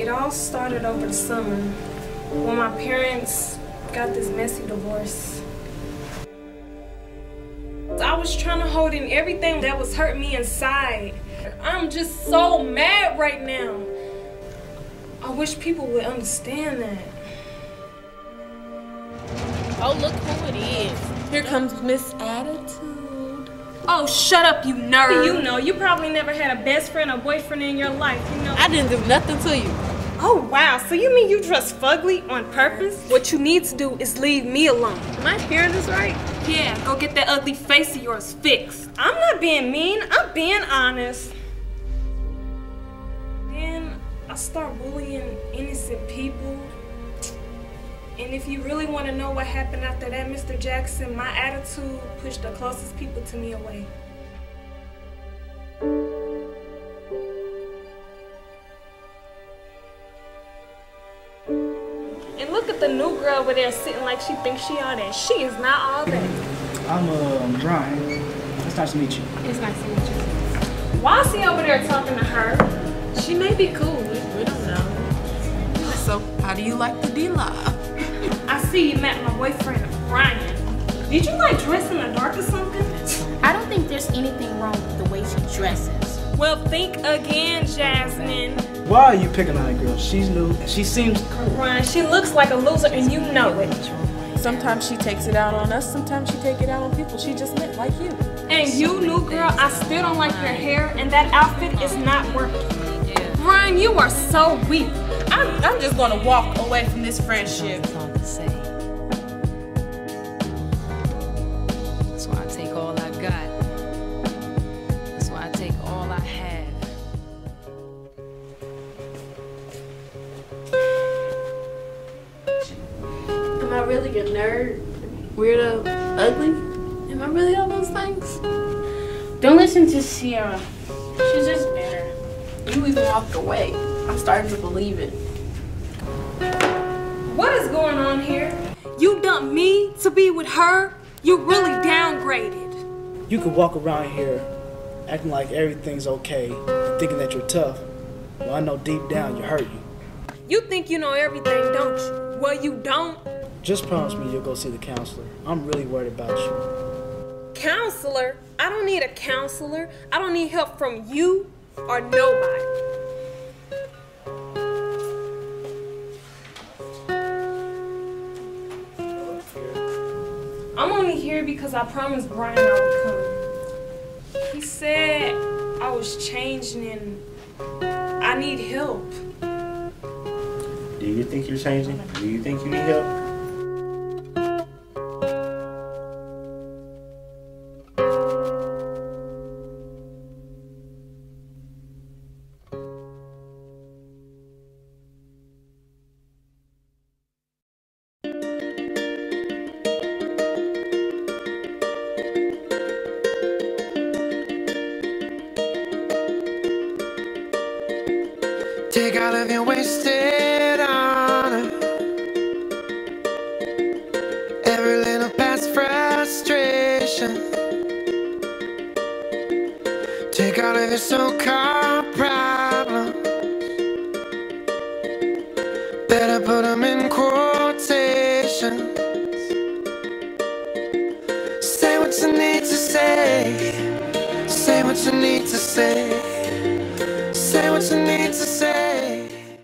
It all started over the summer when my parents got this messy divorce. I was trying to hold in everything that was hurting me inside. I'm just so mad right now. I wish people would understand that. Oh, look who it is. Here comes Miss Attitude. Oh, shut up, you nerd. You know, you probably never had a best friend or boyfriend in your life, you know. I didn't do nothing to you. Oh, wow, so you mean you dress fugly on purpose? What you need to do is leave me alone. Am I hearing this right? Yeah, go get that ugly face of yours fixed. I'm not being mean, I'm being honest. Then I start bullying innocent people. And if you really want to know what happened after that, Mr. Jackson, my attitude pushed the closest people to me away. And look at the new girl over there sitting like she thinks she all that. She is not all that. I'm Brian. It's nice to meet you. It's nice to meet you. Why is he over there talking to her? She may be cool. We don't know. So, how do you like the DeLaSalle? I see you met my boyfriend, Brian. Did you like dress in the dark or something? I don't think there's anything wrong with the way she dresses. Well, think again, Jasmine. Why are you picking on that girl? She's new. She seems cool. Brian, she looks like a loser and you know it. Sometimes she takes it out on us, sometimes she takes it out on people. She just looked like you. And you, new girl, I still don't like your hair and that outfit is not working. Brian, you are so weak. I'm just gonna walk away from this friendship. That's why I take all I got. That's why I take all I have. Am I really a nerd, weirdo, ugly? Am I really all those things? Don't listen to Sierra. She's just bitter. You even walked away. I'm starting to believe it. What is going on here? You dumped me to be with her? You really downgraded. You could walk around here acting like everything's okay, thinking that you're tough. Well, I know deep down you hurt you. You think you know everything, don't you? Well, you don't. Just promise me you'll go see the counselor. I'm really worried about you. Counselor? I don't need a counselor. I don't need help from you or nobody. I'm only here because I promised Brian I would come. He said I was changing and I need help. Do you think you're changing? Do you think you need help? Take out of your wasted honor every little past frustration. Take out of your so-called problems. Better put them in quotations. Say what you need to say. Say what you need to say.